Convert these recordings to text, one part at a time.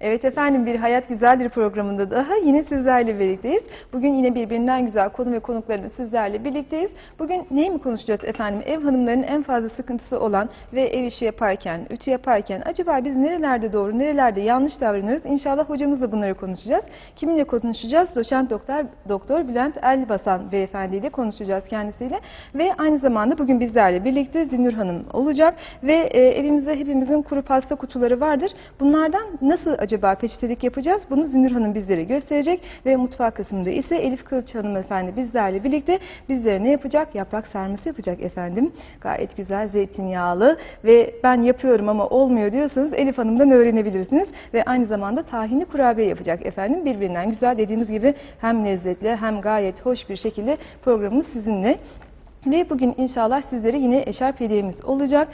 Evet efendim, bir Hayat Güzeldir programında daha yine sizlerle birlikteyiz. Bugün yine birbirinden güzel konu ve konuklarımız sizlerle birlikteyiz. Bugün neyi mi konuşacağız efendim? Ev hanımlarının en fazla sıkıntısı olan ve ev işi yaparken, ütü yaparken acaba biz nerelerde doğru, nerelerde yanlış davranıyoruz? İnşallah hocamızla bunları konuşacağız. Kiminle konuşacağız? Doçent Doktor Bülent Elbasan beyefendiyle konuşacağız kendisiyle. Ve aynı zamanda bugün bizlerle birlikte Zilnur Hanım olacak ve evimizde hepimizin kuru pasta kutuları vardır. Bunlardan nasıl acaba peçetelik yapacağız? Bunu Zümrüt Hanım bizlere gösterecek ve mutfak kısmında ise Elif Kılıç hanımefendi bizlerle birlikte bizlere ne yapacak? Yaprak sarması yapacak efendim. Gayet güzel, zeytinyağlı ve ben yapıyorum ama olmuyor diyorsanız Elif Hanım'dan öğrenebilirsiniz. Ve aynı zamanda tahinli kurabiye yapacak efendim. Birbirinden güzel, dediğimiz gibi hem lezzetli hem gayet hoş bir şekilde programımız sizinle. Ve bugün inşallah sizlere yine eşarp hediyemiz olacak.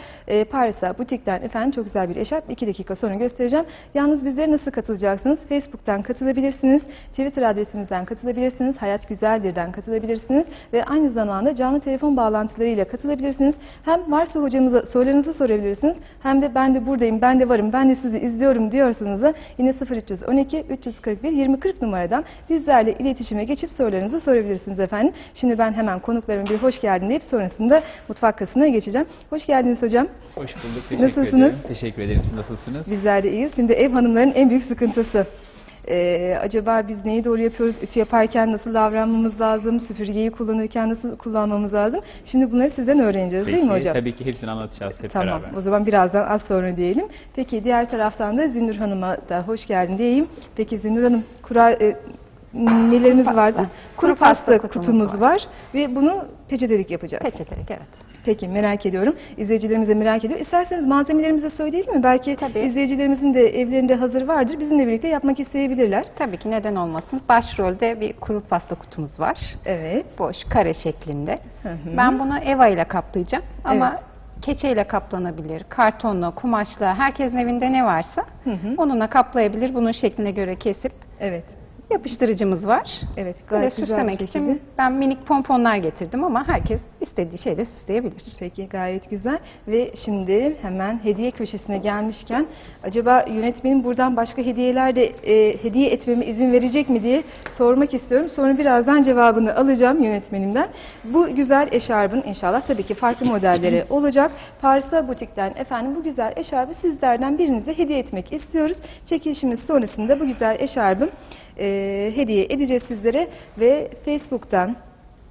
Paris'a butikten efendim çok güzel bir eşarp. 2 dakika sonra göstereceğim. Yalnız bizlere nasıl katılacaksınız? Facebook'tan katılabilirsiniz. Twitter adresimizden katılabilirsiniz. Hayat Güzeldir'den katılabilirsiniz. Ve aynı zamanda canlı telefon bağlantılarıyla katılabilirsiniz. Hem varsa hocamıza sorularınızı sorabilirsiniz. Hem de ben de buradayım, ben de varım, ben de sizi izliyorum diyorsanız da yine 0312 341 2040 numaradan bizlerle iletişime geçip sorularınızı sorabilirsiniz efendim. Şimdi ben hemen konuklarıma bir hoş geldiniz deyip sonrasında mutfak kısmına geçeceğim. Hoş geldiniz hocam. Hoş bulduk. Teşekkür ederim. Teşekkür ederim. Siz nasılsınız? Bizler de iyiyiz. Şimdi ev hanımlarının en büyük sıkıntısı. Acaba biz neyi doğru yapıyoruz? Ütü yaparken nasıl davranmamız lazım? Süpürgeyi kullanırken nasıl kullanmamız lazım? Şimdi bunları sizden öğreneceğiz. Peki, değil mi hocam? Tabii ki hepsini anlatacağız hep beraber. Tamam. O zaman birazdan az sonra diyelim. Peki diğer taraftan da Zilnur Hanım'a da hoş geldin diyeyim. Peki Zilnur Hanım, nelerimiz vardı? Kuru pasta kutumuz var ve bunu peçetelik yapacağız. Peçetelik, evet. Peki, merak ediyorum. İzleyicilerimiz de merak ediyor. İsterseniz malzemelerimizi söyleyelim mi? Belki tabii izleyicilerimizin de evlerinde hazır vardır. Bizimle birlikte yapmak isteyebilirler. Tabii ki, neden olmasın. Başrolde bir kuru pasta kutumuz var. Evet. Boş, kare şeklinde. Hı-hı. Ben bunu eva ile kaplayacağım ama evet, keçeyle kaplanabilir, kartonla, kumaşla, herkesin evinde ne varsa Hı-hı. onunla kaplayabilir. Bunun şekline göre kesip. Evet. Yapıştırıcımız var. Evet, gayet güzel süslemek için ben minik pomponlar getirdim ama herkes istediği şeyle süsleyebilir. Peki, gayet güzel. Ve şimdi hemen hediye köşesine gelmişken acaba yönetmenim buradan başka hediyeler de hediye etmeme izin verecek mi diye sormak istiyorum. Sonra birazdan cevabını alacağım yönetmenimden. Bu güzel eşarbın inşallah tabii ki farklı modelleri olacak. Parsa Butik'ten efendim bu güzel eşarbı sizlerden birinize hediye etmek istiyoruz. Çekilişimiz sonrasında bu güzel eşarbın hediye edeceğiz sizlere ve Facebook'tan,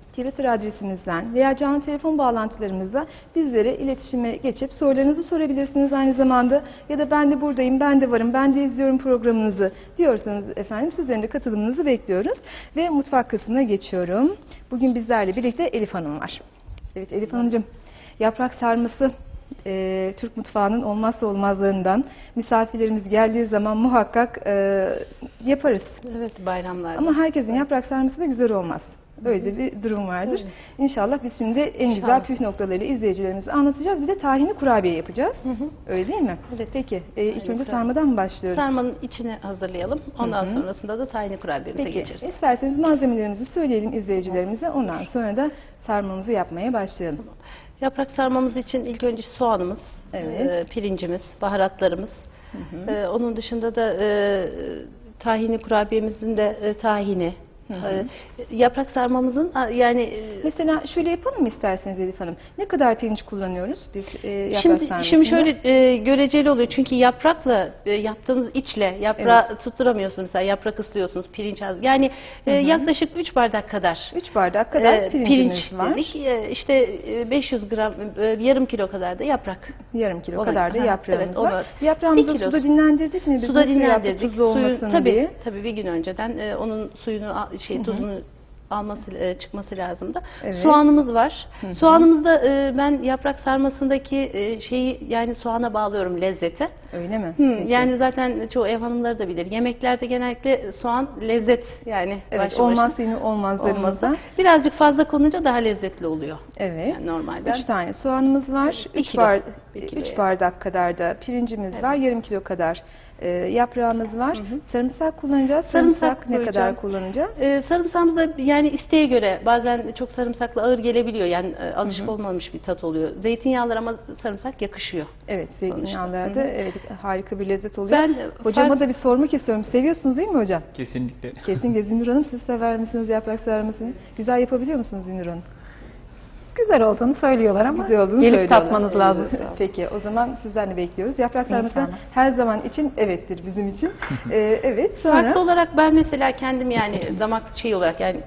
Twitter adresimizden veya canlı telefon bağlantılarımızla bizlere iletişime geçip sorularınızı sorabilirsiniz aynı zamanda. Ya da ben de buradayım, ben de varım, ben de izliyorum programınızı diyorsanız efendim sizlerin de katılımınızı bekliyoruz. Ve mutfak kısmına geçiyorum. Bugün bizlerle birlikte Elif Hanım var. Evet Elif Hanımcığım, yaprak sarması Türk mutfağının olmazsa olmazlarından. Misafirlerimiz geldiği zaman muhakkak yaparız. Evet, bayramlarda. Ama herkesin yaprak sarması da güzel olmaz. Böyle de bir durum vardır. Evet. İnşallah biz şimdi en güzel püf noktalarıyla izleyicilerimize anlatacağız. Bir de tahinli kurabiye yapacağız. Hı hı. Öyle değil mi? Evet. Peki ilk önce sarmadan mı başlıyoruz? Sarmanın içini hazırlayalım. Ondan sonrasında da tahinli kurabiyemize geçeriz. Peki isterseniz malzemelerimizi söyleyelim izleyicilerimize. Ondan sonra da sarmamızı yapmaya başlayalım. Tamam. Yaprak sarmamız için ilk önce soğanımız, evet, pirincimiz, baharatlarımız. Hı hı. Onun dışında da tahinli kurabiyemizin de tahini. Hı hı. Yaprak sarmamızın yani mesela şöyle yapalım mı isterseniz Elif Hanım? Ne kadar pirinç kullanıyoruz biz yaprak sarmasında? Şimdi şöyle göreceli oluyor çünkü yaprakla yaptığınız içle yaprağı evet, tutturamıyorsunuz mesela, yaprak ıslıyorsunuz, pirinç az. Yani hı hı, yaklaşık 3 bardak kadar. 3 bardak kadar pirinç var. Dedik. İşte 500 gram, yarım kilo kadar da yaprak. Yarım kilo kadar da yaprağımız var. Yaprağımızı suda dinlendirdik mi? Suda dinlendirdik. Tabii bir gün önceden onun suyunu tuzunu alması, çıkması lazım da. Evet. Soğanımız var. Hı hı. Soğanımızda ben yaprak sarmasındaki şeyi yani soğana bağlıyorum lezzeti. Öyle mi? Hı, yani zaten çoğu ev hanımları da bilir. Yemeklerde genellikle soğan lezzet yani. Evet, olmazsa yine olmazlarımızda. Birazcık fazla konunca daha lezzetli oluyor. Evet. Yani normalde. 3 tane soğanımız var. 2 bardak. 3 bardak kadar da pirincimiz var, yarım kilo kadar yaprağımız var. Hı hı. Sarımsak kullanacağız. Sarımsak ne kadar kullanacağız? Sarımsağımız da yani isteğe göre, bazen çok sarımsakla ağır gelebiliyor. Yani alışık olmamış bir tat oluyor. Zeytinyağlar ama sarımsak yakışıyor. Evet, zeytinyağlarda harika bir lezzet oluyor. Ben hocama da bir sormak istiyorum. Seviyorsunuz değil mi hocam? Kesinlikle. Kesinlikle. Zilnur Hanım, siz sever misiniz, yaprak sever misiniz? Güzel yapabiliyor musunuz Zilnur Hanım? Güzel olduğunu söylüyorlar ama gelip tatmanız lazım. Peki, o zaman sizden de bekliyoruz. Yaprak sarması her zaman için evettir bizim için. Sonra... Farklı olarak ben mesela kendim yani damak şeyi olarak yani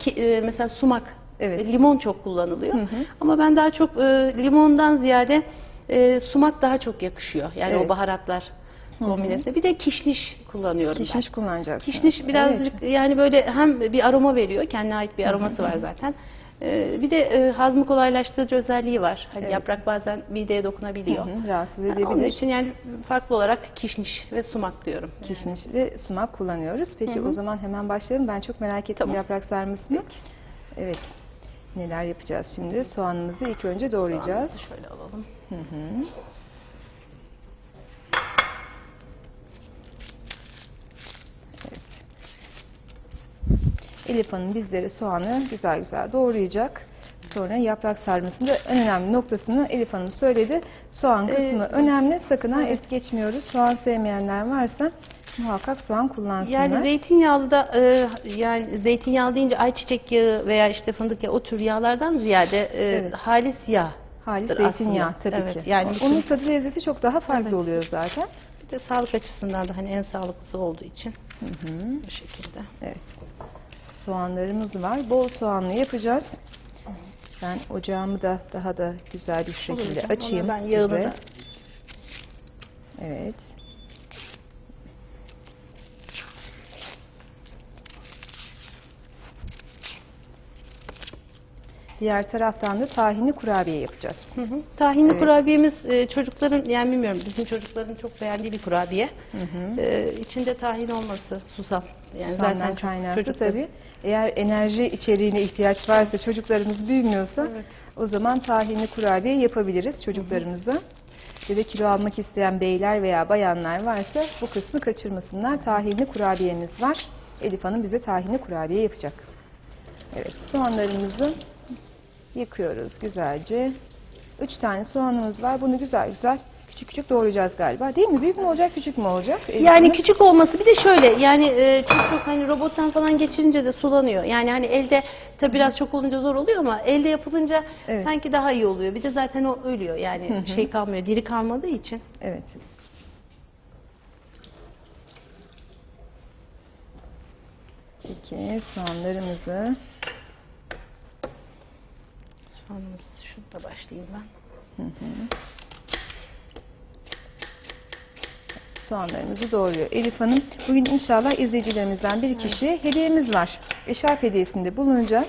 mesela sumak, limon çok kullanılıyor. Hı hı. Ama ben daha çok limondan ziyade sumak daha çok yakışıyor. Yani o baharatlar. Kombinesi. Bir de kişniş kullanıyorum. Kişniş kullanacaksın. Kişniş birazcık yani böyle hem bir aroma veriyor. Kendine ait bir aroması var zaten. Bir de hazmı kolaylaştırıcı özelliği var. Hani yaprak bazen mideye dokunabiliyor. Rahatsız edebilir. Onun için yani farklı olarak kişniş ve sumak diyorum. Kişniş ve sumak kullanıyoruz. Peki o zaman hemen başlayalım. Ben çok merak ettim yaprak sarmasını. Evet. Neler yapacağız şimdi? Soğanımızı ilk önce doğrayacağız. Soğanımızı şöyle alalım. Hı hı. Elif Hanım bizlere soğanı güzel güzel doğrayacak. Sonra yaprak sarmasında en önemli noktasını Elif Hanım söyledi. Soğan kısmı önemli. Sakın ha es geçmiyoruz. Soğan sevmeyenler varsa muhakkak soğan kullansınlar. Yani zeytinyağlı da yani zeytinyağlı deyince ayçiçek yağı veya işte fındık yağı, o tür yağlardan ziyade halis yağ. Halis zeytinyağı tabii ki. Yani onun tadı, lezzeti çok daha farklı oluyor zaten. Bir de sağlık açısından da hani en sağlıklısı olduğu için. Hı hı. Bu şekilde. Evet. Soğanlarımız var. Bol soğanlı yapacağız. Ben ocağımı da daha da güzel bir şekilde açayım. Ben yağını da. Evet. Diğer taraftan da tahinli kurabiye yapacağız. Hı hı. Tahinli kurabiyemiz çocukların, yani bilmiyorum, bizim çocukların çok beğendiği bir kurabiye. Hı hı. İçinde tahin olması, susam. Yani zaten kaynaklı tabii. Eğer enerji içeriğine ihtiyaç varsa, çocuklarımız büyümüyorsa o zaman tahinli kurabiye yapabiliriz çocuklarımıza. Hı hı. Ya da kilo almak isteyen beyler veya bayanlar varsa bu kısmı kaçırmasınlar. Tahinli kurabiyemiz var. Elif Hanım bize tahinli kurabiye yapacak. Evet, soğanlarımızı yıkıyoruz güzelce. 3 tane soğanımız var. Bunu güzel güzel küçük küçük doğrayacağız galiba. Değil mi? Büyük mü olacak, küçük mü olacak? Yani küçük olması, bir de şöyle yani çok hani robottan falan geçirince de sulanıyor. Yani hani elde tabi biraz çok olunca zor oluyor ama elde yapılınca sanki daha iyi oluyor. Bir de zaten o ölüyor yani şey kalmıyor, diri kalmadığı için. Evet. Peki soğanlarımızı şurada başlayayım ben. Hı hı. Soğanlarımızı doğruyor. Elif Hanım, bugün inşallah izleyicilerimizden bir kişiye hediyemiz var. Eşarp hediyesinde bulunacağız.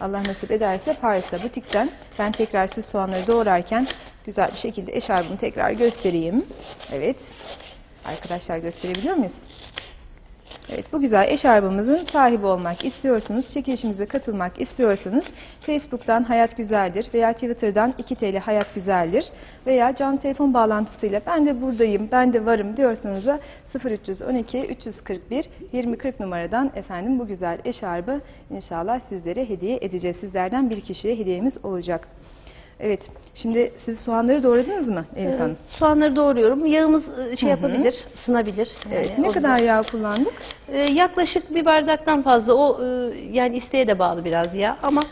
Allah nasip ederse Paris'te butikten. Ben tekrar siz soğanları doğrarken güzel bir şekilde eşarbımı tekrar göstereyim. Evet. Arkadaşlar gösterebiliyor muyuz? Evet, bu güzel eşarbımızın sahibi olmak istiyorsanız, çekilişimize katılmak istiyorsanız Facebook'tan Hayat Güzeldir veya Twitter'dan 2TL Hayat Güzeldir veya canlı telefon bağlantısıyla ben de buradayım, ben de varım diyorsanız da 0312 341 2040 numaradan efendim bu güzel eşarbı inşallah sizlere hediye edeceğiz. Sizlerden bir kişiye hediyemiz olacak. Evet, şimdi siz soğanları doğradınız mı Elif Hanım? Soğanları doğruyorum. Yağımız şey yapabilir, sınabilir. Yani ne kadar yağ kullandık? Yaklaşık bir bardaktan fazla. O yani isteğe de bağlı biraz yağ ama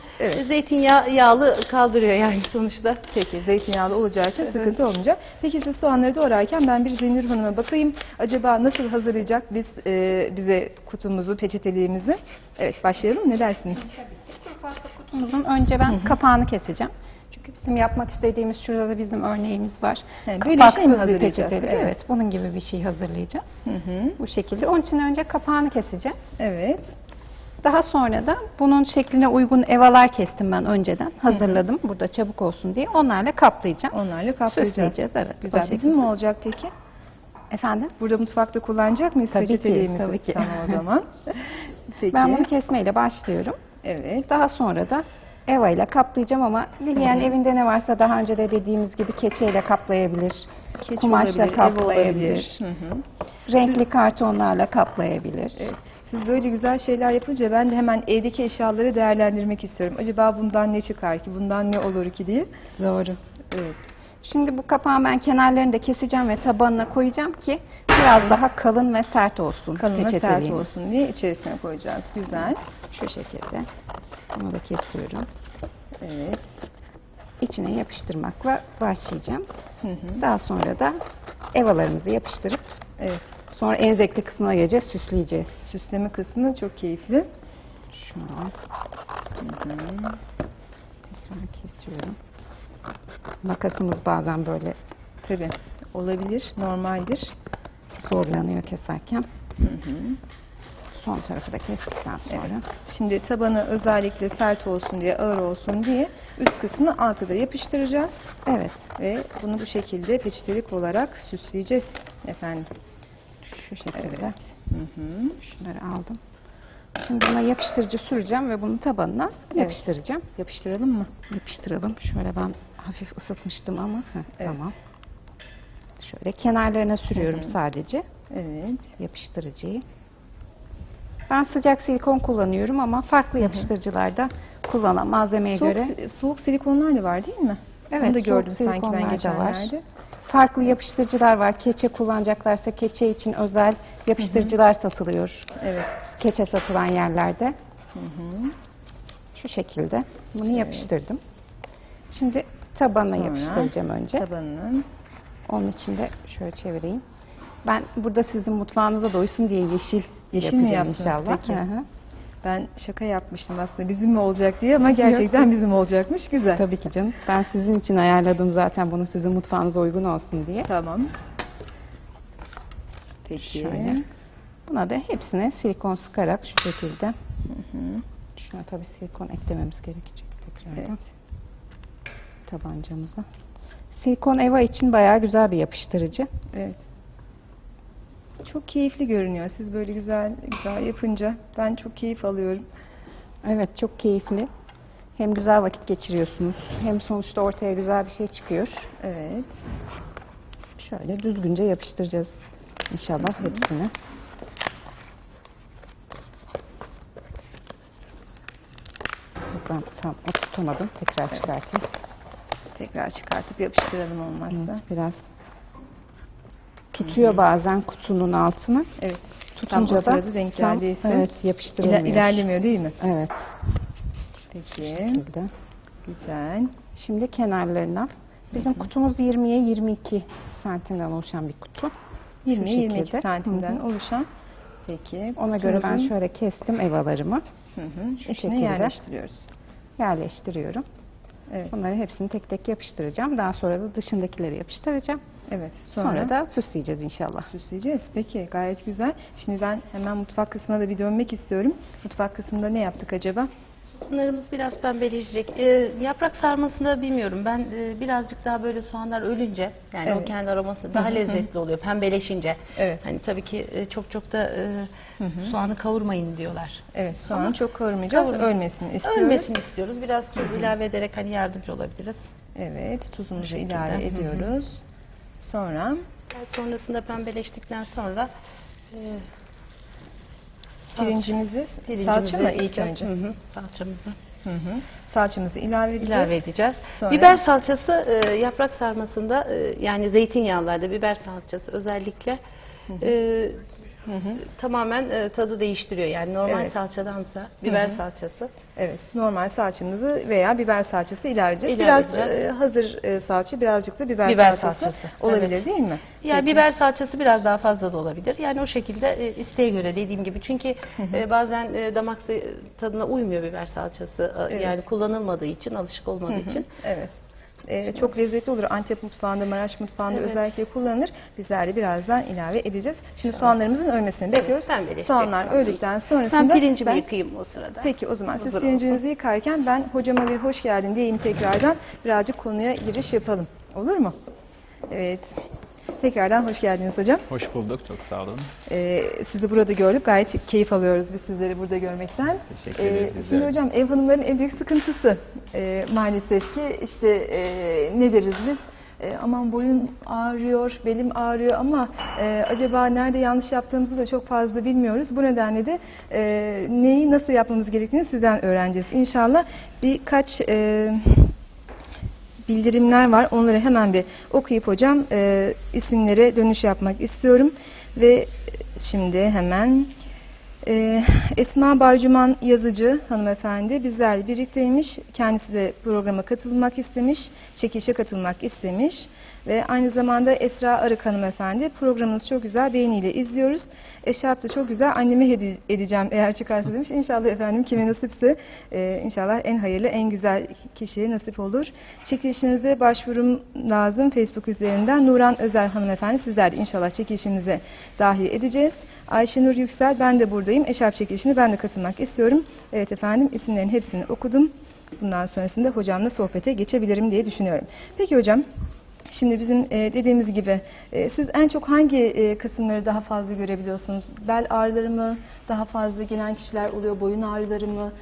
zeytinyağı yağlı kaldırıyor yani sonuçta. Peki, zeytinyağlı olacağı için sıkıntı olmayacak. Peki siz soğanları doğrarken ben bir Zilnur Hanım'a bakayım. Acaba nasıl hazırlayacak bize kutumuzu, peçeteliğimizi? Evet, başlayalım. Ne dersiniz? Tabii. Farklı kutumuzun önce ben kapağını keseceğim. Çünkü bizim yapmak istediğimiz, şurada da bizim örneğimiz var. Kapaklı bir peçeteli. Evet, bunun gibi bir şey hazırlayacağız. Hı hı. Bu şekilde. Onun için önce kapağını keseceğim. Evet. Daha sonra da bunun şekline uygun evalar kestim ben önceden. Hazırladım. Hı hı. Burada çabuk olsun diye. Onlarla kaplayacağım. Onlarla kaplayacağız. Süsleyeceğiz. Evet. Güzel. Bizim mi olacak peki? Efendim? Burada mutfakta kullanacak mıyız? Tabii ki. Tabii ki. Tamam o zaman. Peki. Ben bunu kesmeyle başlıyorum. Evet. Daha sonra da Eva ile kaplayacağım ama Lilian evinde ne varsa daha önce de dediğimiz gibi keçeyle kaplayabilir. Keçi kumaşla olabilir, kaplayabilir. Hı-hı. Renkli kartonlarla kaplayabilir. Evet. Siz böyle güzel şeyler yapınca ben de hemen evdeki eşyaları değerlendirmek istiyorum. Acaba bundan ne çıkar ki, bundan ne olur ki diye. Doğru. Evet. Şimdi bu kapağın ben kenarlarını da keseceğim ve tabanına koyacağım ki biraz daha kalın ve sert olsun. Kalın ve sert olsun diye içerisine koyacağız. Güzel. Şu şekilde. Bunu da kesiyorum. Evet. İçine yapıştırmakla başlayacağım. Hı hı. Daha sonra da evalarımızı yapıştırıp sonra enzekli kısmına geleceğiz, süsleyeceğiz. Süsleme kısmı çok keyifli. Şu an. Hı hı. Tekrar kesiyorum. Makasımız bazen böyle tabii olabilir, normaldir. Zorlanıyor keserken. Hı hı. Son tarafı da kestikten sonra. Evet. Şimdi tabanı özellikle sert olsun diye, ağır olsun diye üst kısmı altı da yapıştıracağız. Evet. Ve bunu bu şekilde peçetelik olarak süsleyeceğiz efendim. Şu şekilde. Evet. Hı hı. Şunları aldım. Şimdi buna yapıştırıcı süreceğim ve bunun tabanına yapıştıracağım. Yapıştıralım mı? Yapıştıralım. Şöyle ben hafif ısıtmıştım ama. Heh, evet. Tamam. Şöyle kenarlarına sürüyorum sadece. Evet. Yapıştırıcıyı. Ben sıcak silikon kullanıyorum ama farklı yapıştırıcılarda kullanan malzemeye göre. Soğuk silikonlar da var değil mi? Evet. Onu da gördüm sanki ben geçenlerde. Var. Farklı yapıştırıcılar var. Keçe kullanacaklarsa keçe için özel yapıştırıcılar satılıyor. Evet. Keçe satılan yerlerde. Hı hı. Şu şekilde. Bunu yapıştırdım. Şimdi tabanına yapıştıracağım önce. Tabanının. Onun için de şöyle çevireyim. Ben burada sizin mutfağınıza doysun diye yeşil yapacağım inşallah. Peki. Hı-hı. Ben şaka yapmıştım aslında bizim mi olacak diye ama gerçekten bizim olacakmış. Güzel. Tabii ki canım. Ben sizin için ayarladım zaten bunu, sizin mutfağınıza uygun olsun diye. Tamam. Peki. Şöyle. Buna da hepsine silikon sıkarak şu şekilde. Hı-hı. Şuna tabii silikon eklememiz gerekecek tekrardan. Evet. Tabancamıza. Silikon Eva için bayağı güzel bir yapıştırıcı. Evet. Çok keyifli görünüyor. Siz böyle güzel yapınca ben çok keyif alıyorum. Evet, çok keyifli. Hem güzel vakit geçiriyorsunuz, hem sonuçta ortaya güzel bir şey çıkıyor. Evet. Şöyle düzgünce yapıştıracağız inşallah hepsini. Ben tam tutamadım. Tekrar çıkartayım. Tekrar çıkartıp yapıştıralım olmazsa. Evet, biraz tutuyor bazen kutunun altını. Evet. Tutunca da denk geldiyse yapıştıramıyor. İlerlemiyor değil mi? Evet. Peki. Güzel. Şimdi kenarlarına. Bizim kutumuz 20'ye 22 santimden oluşan bir kutu. 20'ye 22 santimden oluşan. Peki. Ona göre ben şöyle kestim evalarımı. Şu şekilde yerleştiriyoruz. Yerleştiriyorum. Evet. Bunları hepsini tek tek yapıştıracağım. Daha sonra da dışındakileri yapıştıracağım. Evet. Sonra da süsleyeceğiz inşallah. Süsleyeceğiz. Peki. Gayet güzel. Şimdi ben hemen mutfak kısmına da bir dönmek istiyorum. Mutfak kısmında ne yaptık acaba? Soğanlarımız biraz pembeleyecek. Yaprak sarmasında bilmiyorum. Ben birazcık daha böyle soğanlar ölünce, yani o kendi aroması daha lezzetli oluyor pembeleşince. Evet. Hani tabii ki çok da soğanı kavurmayın diyorlar. Evet. Soğanı ama çok kavurmayacağız. Ölmesini istiyoruz. Ölmesini istiyoruz. Biraz tuz ilave ederek hani yardımcı olabiliriz. Evet. Tuzumuzu ilave ediyoruz. Sonra sonrasında pembeleştikten sonra salçamızı ilave edeceğiz. Sonra... Biber salçası yaprak sarmasında yani zeytinyağlarda biber salçası özellikle tamamen tadı değiştiriyor. Yani normal salçadansa biber salçası. Evet, normal salçamızı veya biber salçası ilave edeceğiz. Biraz hazır salça, birazcık da biber salçası olabilir değil mi? Yani biber salçası biraz daha fazla da olabilir. Yani o şekilde isteğe göre dediğim gibi. Çünkü bazen damak tadına uymuyor biber salçası. Yani kullanılmadığı için, alışık olmadığı için. Evet. Çok lezzetli olur. Antep mutfağında, Maraş mutfağında özellikle kullanılır. Bizler de birazdan ilave edeceğiz. Şimdi soğanlarımızın ölmesini bekliyoruz. Soğanlar öldükten sonrasında... Ben pirincimi yıkayayım o sırada. Peki o zaman siz pirincinizi yıkarken ben hocama bir hoş geldin diyeyim tekrardan. Birazcık konuya giriş yapalım. Olur mu? Evet. Tekrardan hoş geldiniz hocam. Hoş bulduk, çok sağ olun. Sizi burada gördük, gayet keyif alıyoruz biz sizleri burada görmekten. Teşekkür ederiz bizler. Şimdi hocam ev hanımların en büyük sıkıntısı maalesef ki işte ne deriz biz? Aman boyun ağrıyor, belim ağrıyor ama acaba nerede yanlış yaptığımızı da çok fazla bilmiyoruz. Bu nedenle de neyi nasıl yapmamız gerektiğini sizden öğreneceğiz. İnşallah birkaç bildirimler var. Onları hemen bir okuyup hocam isimlere dönüş yapmak istiyorum. Ve şimdi hemen Esma Barcuman yazıcı hanımefendi bizlerle birlikteymiş. Kendisi de programa katılmak istemiş, çekilişe katılmak istemiş. Ve aynı zamanda Esra Arık hanımefendi, programınız çok güzel, beğeniyle izliyoruz. Eşarp da çok güzel, anneme hediye edeceğim eğer çıkarsa demiş. İnşallah efendim kime nasipse inşallah en hayırlı, en güzel kişiye nasip olur. Çekilişinize başvurum lazım Facebook üzerinden. Nuran Özer hanımefendi, sizler de inşallah çekilişimize dahil edeceğiz. Ayşenur Yüksel, ben de buradayım. Eşarp çekilişine ben de katılmak istiyorum. Evet efendim, isimlerin hepsini okudum. Bundan sonrasında hocamla sohbete geçebilirim diye düşünüyorum. Peki hocam, şimdi bizim dediğimiz gibi siz en çok hangi kısımları daha fazla görebiliyorsunuz? Bel ağrıları mı daha fazla gelen kişiler oluyor, boyun ağrıları mı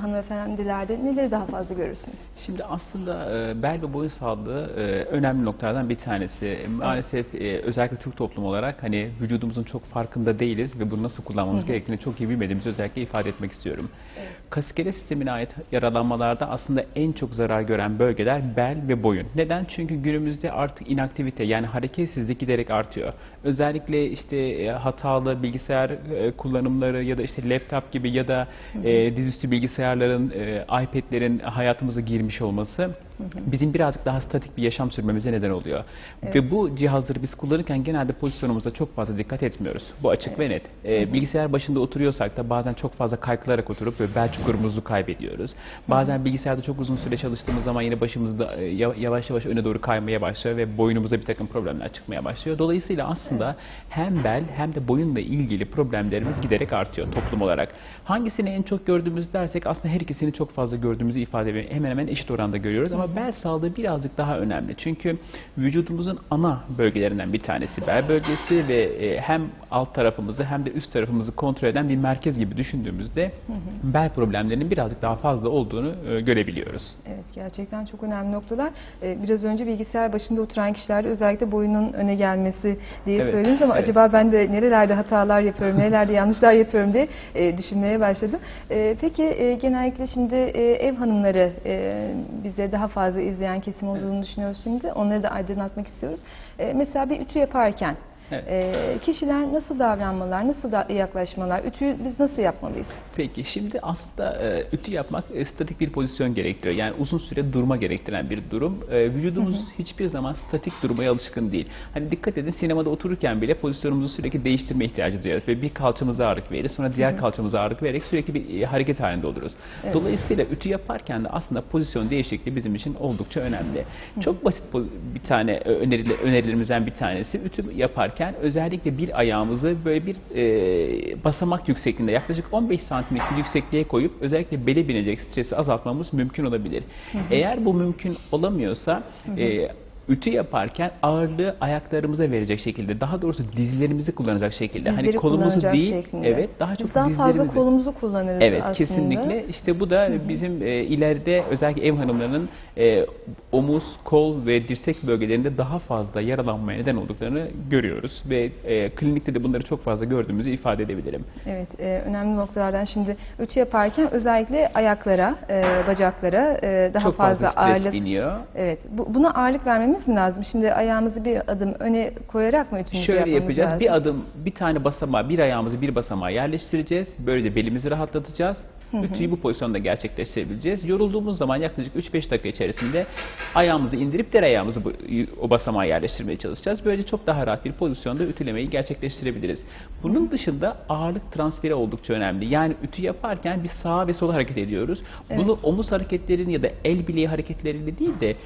hanımefendilerde? Neleri daha fazla görürsünüz? Şimdi aslında bel ve boyun sağlığı önemli noktalardan bir tanesi. Maalesef özellikle Türk toplumu olarak hani vücudumuzun çok farkında değiliz ve bunu nasıl kullanmamız gerektiğini çok iyi bilmediğimizi özellikle ifade etmek istiyorum. Evet. Kasıkele sistemine ait yaralanmalarda aslında en çok zarar gören bölgeler bel ve boyun. Neden? Çünkü günümüzde artık inaktivite, yani hareketsizlik giderek artıyor. Özellikle işte hatalı bilgisayar kullanımları ya da işte laptop gibi ya da dizüstü bilgisayarların, iPad'lerin hayatımıza girmiş olması bizim birazcık daha statik bir yaşam sürmemize neden oluyor. Evet. Ve bu cihazları biz kullanırken genelde pozisyonumuza çok fazla dikkat etmiyoruz. Bu açık ve net. Bilgisayar başında oturuyorsak da bazen çok fazla kaykılarak oturup böyle bel çukurumuzu kaybediyoruz. Bazen bilgisayarda çok uzun süre çalıştığımız zaman yine başımızda yavaş yavaş öne doğru kaymaya başlıyor ve boynumuza bir takım problemler çıkmaya başlıyor. Dolayısıyla aslında hem bel hem de boyunla ilgili problemlerimiz giderek artıyor toplum olarak. Hangisini en çok gördüğümüz dersek aslında her ikisini çok fazla gördüğümüzü ifade ediyor. Hemen hemen eşit oranda görüyoruz ama bel sağlığı birazcık daha önemli. Çünkü vücudumuzun ana bölgelerinden bir tanesi bel bölgesi ve hem alt tarafımızı hem de üst tarafımızı kontrol eden bir merkez gibi düşündüğümüzde bel problemlerinin birazcık daha fazla olduğunu görebiliyoruz. Evet, gerçekten çok önemli noktalar. Biraz önce bilgisayar başında oturan kişilerde özellikle boyunun öne gelmesi diye söylediniz ama acaba ben de nerelerde hatalar yapıyorum, nerelerde yanlışlar yapıyorum diye düşünmeye başladım. Peki genellikle şimdi ev hanımları bize daha fazla izleyen kesim olduğunu düşünüyoruz şimdi. Onları da aydınlatmak istiyoruz. Mesela bir ütü yaparken kişiler nasıl davranmalar, nasıl yaklaşmalar, ütüyü biz nasıl yapmalıyız? Peki şimdi aslında ütü yapmak statik bir pozisyon gerektiriyor. Yani uzun süre durma gerektiren bir durum. Vücudumuz hiçbir zaman statik durmaya alışkın değil. Hani dikkat edin, sinemada otururken bile pozisyonumuzu sürekli değiştirme ihtiyacı duyarız. Ve bir kalçamıza ağırlık veririz, sonra diğer kalçamıza ağırlık vererek sürekli bir hareket halinde oluruz. Evet. Dolayısıyla ütü yaparken de aslında pozisyon değişikliği bizim için oldukça önemli. Çok basit bir tane önerilerimizden bir tanesi, ütü yaparken özellikle bir ayağımızı böyle bir basamak yüksekliğinde, yaklaşık 15 santimlik bir yüksekliğe koyup özellikle bele binecek stresi azaltmamız mümkün olabilir. Eğer bu mümkün olamıyorsa ütü yaparken ağırlığı ayaklarımıza verecek şekilde, daha doğrusu dizlerimizi kullanacak şekilde, hani kolumuzu değil, daha çok dizlerimizi. Daha fazla kolumuzu kullanırız aslında. Evet, kesinlikle. İşte bu da bizim ileride özellikle ev hanımlarının omuz, kol ve dirsek bölgelerinde daha fazla yaralanmaya neden olduklarını görüyoruz ve klinikte de bunları çok fazla gördüğümüzü ifade edebilirim. Evet, önemli noktalardan şimdi ütü yaparken özellikle ayaklara, bacaklara daha çok fazla ağırlık biniyor. Evet, buna ağırlık vermemiz mi lazım? Şimdi ayağımızı bir adım öne koyarak mı ütümüzü yapmamız lazım? Şöyle yapacağız. Bir adım, bir tane basamağa, bir ayağımızı bir basamağa yerleştireceğiz. Böylece belimizi rahatlatacağız. Ütüyü bu pozisyonda gerçekleştirebileceğiz. Yorulduğumuz zaman yaklaşık 3-5 dakika içerisinde ayağımızı indirip diğer ayağımızı o basamağa yerleştirmeye çalışacağız. Böylece çok daha rahat bir pozisyonda ütülemeyi gerçekleştirebiliriz. Bunun dışında ağırlık transferi oldukça önemli. Yani ütü yaparken bir sağa ve sola hareket ediyoruz. Bunu omuz hareketlerini ya da el bileği hareketleriyle değil de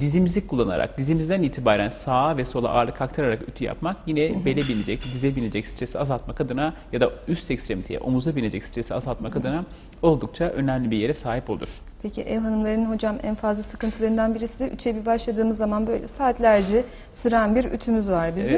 dizimizi kullanarak, dizimizden itibaren sağa ve sola ağırlık aktararak ütü yapmak yine bele binecek, dize binecek stresi azaltmak adına ya da üst ekstremiteye, omuza binecek stresi azaltmak adına oldukça önemli bir yere sahip olur. Peki ev hanımlarının hocam en fazla sıkıntılarından birisi de üçe bir başladığımız zaman böyle saatlerce süren bir ütümüz var bizim.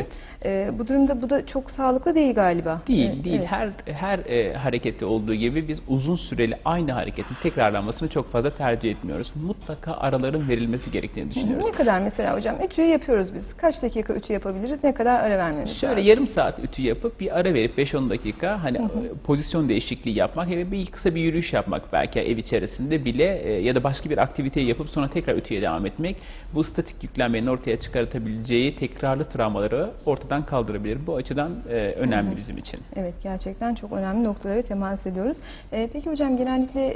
Evet. Bu durumda bu da çok sağlıklı değil galiba. Değil. Evet. Her harekette olduğu gibi biz uzun süreli aynı hareketin tekrarlanmasını çok fazla tercih etmiyoruz. Mutlaka araların verilmesi gerektiğini düşünüyoruz. Ne kadar mesela hocam ütüyü yapıyoruz biz? Kaç dakika ütü yapabiliriz? Ne kadar ara vermemiz lazım? Şöyle yarım saat ütü yapıp bir ara verip 5-10 dakika hani pozisyon değişikliği yapmak, yani bir kısa bir yürüyüş yapmak belki ev içerisinde bile ya da başka bir aktiviteyi yapıp sonra tekrar ütüye devam etmek, bu statik yüklenmenin ortaya çıkartabileceği tekrarlı travmaları ortadan kaldırabilir. Bu açıdan önemli bizim için. Evet, gerçekten çok önemli noktalara temas ediyoruz. Peki hocam genellikle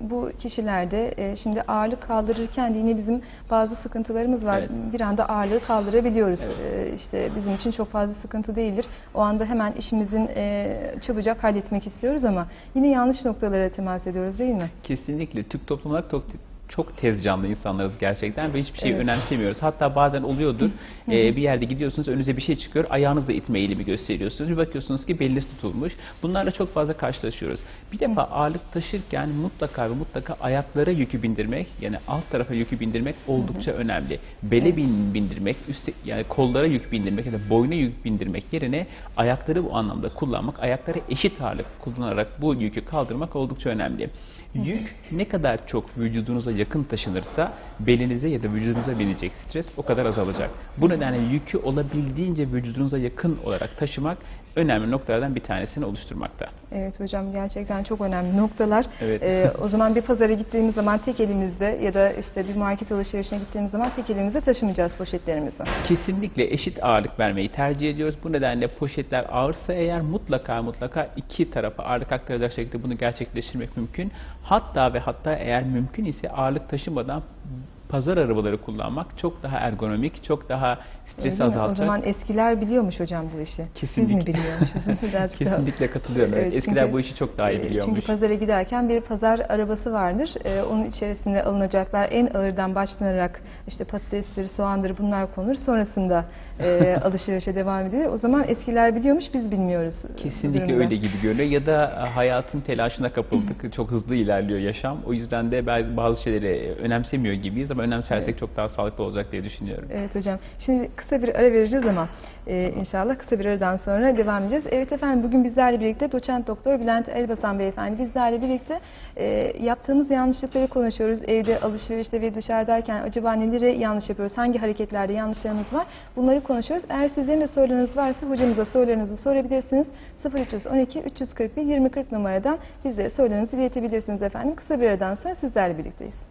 bu kişilerde şimdi ağırlık kaldırırken de yine bizim bazı sıkıntılarımız var. Evet. Bir anda ağırlığı kaldırabiliyoruz. Evet. İşte bizim için çok fazla sıkıntı değildir. O anda hemen işimizin çabucak halletmek istiyoruz ama yine yanlış noktalara temas ediyoruz değil mi? Kesinlikle. Toplum olarak çok tez canlı insanlarız gerçekten ve hiçbir şeyi önemsemiyoruz. Hatta bazen oluyordur bir yerde gidiyorsunuz, önünüze bir şey çıkıyor, ayağınızla itme eğilimi gösteriyorsunuz. Bir bakıyorsunuz ki beliniz tutulmuş. Bunlarla çok fazla karşılaşıyoruz. Bir defa ağırlık taşırken mutlaka ve mutlaka ayaklara yükü bindirmek, yani alt tarafa yükü bindirmek oldukça önemli. Bele bindirmek, yani kollara yük bindirmek ya da boyna yük bindirmek yerine ayakları bu anlamda kullanmak, ayaklara eşit ağırlık kullanarak bu yükü kaldırmak oldukça önemli. Yük ne kadar çok vücudunuza yakın taşınırsa belinize ya da vücudunuza binecek stres o kadar azalacak. Bu nedenle yükü olabildiğince vücudunuza yakın olarak taşımak önemli noktalardan bir tanesini oluşturmakta. Evet hocam, gerçekten çok önemli noktalar. Evet. O zaman bir pazara gittiğimiz zaman tek elimizde ya da işte bir market alışverişine gittiğimiz zaman tek elimizde taşımayacağız poşetlerimizi. Kesinlikle eşit ağırlık vermeyi tercih ediyoruz. Bu nedenle poşetler ağırsa eğer mutlaka iki tarafa ağırlık aktaracak şekilde bunu gerçekleştirmek mümkün. Hatta eğer mümkün ise ağırlık taşımadan pazar arabaları kullanmak çok daha ergonomik, çok daha stres azaltacak. O zaman eskiler biliyormuş hocam bu işi. Kesinlikle. Siz mi biliyormuşsunuz? Kesinlikle katılıyorum. Evet, eskiler çünkü, bu işi çok daha iyi biliyormuş. Çünkü pazara giderken bir pazar arabası vardır. Onun içerisinde alınacaklar en ağırdan başlanarak işte patatesleri, soğanları bunlar konur. Sonrasında alışverişe devam edilir. O zaman eskiler biliyormuş, biz bilmiyoruz. Kesinlikle öyle gibi görünüyor. Ya da hayatın telaşına kapıldık. Çok hızlı ilerliyor yaşam. O yüzden de bazı şeyleri önemsemiyor gibiyiz ama önemsersek çok daha sağlıklı olacak diye düşünüyorum. Evet hocam. Şimdi kısa bir ara vereceğiz ama inşallah kısa bir aradan sonra devam edeceğiz. Evet efendim, bugün bizlerle birlikte doçent doktor Bülent Elbasan beyefendi bizlerle birlikte yaptığımız yanlışlıkları konuşuyoruz. Evde, alışverişte ve dışarıdayken acaba neleri yanlış yapıyoruz? Hangi hareketlerde yanlışlarımız var? Bunları konuşuyoruz. Eğer sizlerin de sorularınız varsa hocamıza sorularınızı sorabilirsiniz. 0312 341 2040 numaradan bizlere sorularınızı iletebilirsiniz efendim. Kısa bir aradan sonra sizlerle birlikteyiz.